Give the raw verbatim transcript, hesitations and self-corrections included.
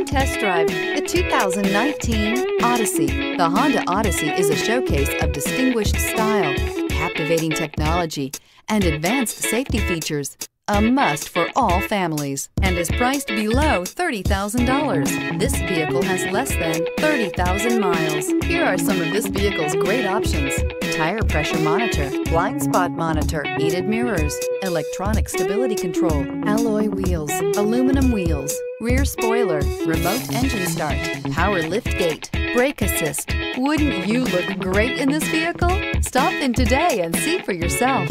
Come test drive the two thousand nineteen Odyssey. The Honda Odyssey is a showcase of distinguished style, captivating technology, and advanced safety features. A must for all families, and is priced below thirty thousand dollars. This vehicle has less than thirty thousand miles. Here are some of this vehicle's great options: tire pressure monitor, blind spot monitor, heated mirrors, electronic stability control, alloy wheels, aluminum wheels, rear spoiler, remote engine start, power liftgate, brake assist. Wouldn't you look great in this vehicle? Stop in today and see for yourself.